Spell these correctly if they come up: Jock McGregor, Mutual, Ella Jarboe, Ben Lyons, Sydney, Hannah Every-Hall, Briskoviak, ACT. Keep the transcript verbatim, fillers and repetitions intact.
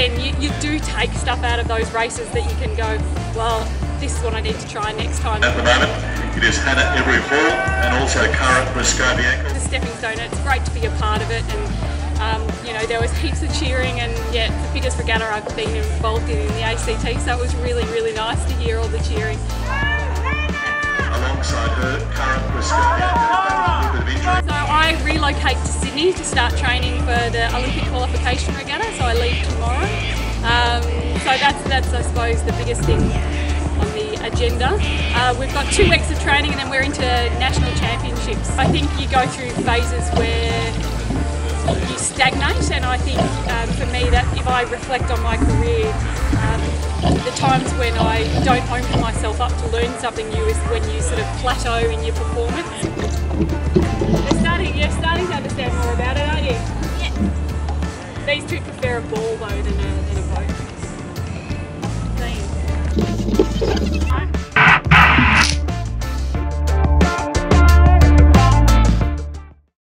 then you, you do take stuff out of those races that you can go, well, this is what I need to try next time. At the moment, it is Hannah Every-Hall and also current Briskoviak. It's a stepping stone, and it's great to be a part of it, and um, you know, there was heaps of cheering, and yeah, it's the biggest regatta I've been involved in in the A C T, so it was really, really nice to hear all the cheering. Alongside her, current Briskoviak, a bit of injury. So I relocate to Sydney to start training for the Olympic qualification regatta, so I leave tomorrow. Um, so that's, that's, I suppose, the biggest thing on the agenda. Uh, we've got two weeks of training, and then we're into national championships. I think you go through phases where you stagnate, and I think um, for me, that if I reflect on my career, um, the times when I don't open myself up to learn something new is when you sort of plateau in your performance. You're starting, you're starting to understand more about it, aren't you? Yeah. These two prefer a ball though than a, than a boat. Thanks.